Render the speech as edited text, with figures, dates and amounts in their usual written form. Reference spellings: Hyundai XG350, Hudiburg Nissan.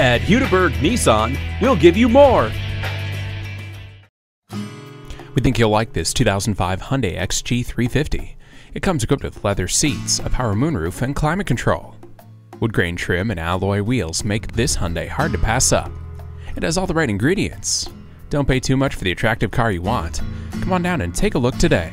At Hudiburg Nissan, we'll give you more. We think you'll like this 2005 Hyundai XG350. It comes equipped with leather seats, a power moonroof, and climate control. Wood grain trim and alloy wheels make this Hyundai hard to pass up. It has all the right ingredients. Don't pay too much for the attractive car you want. Come on down and take a look today.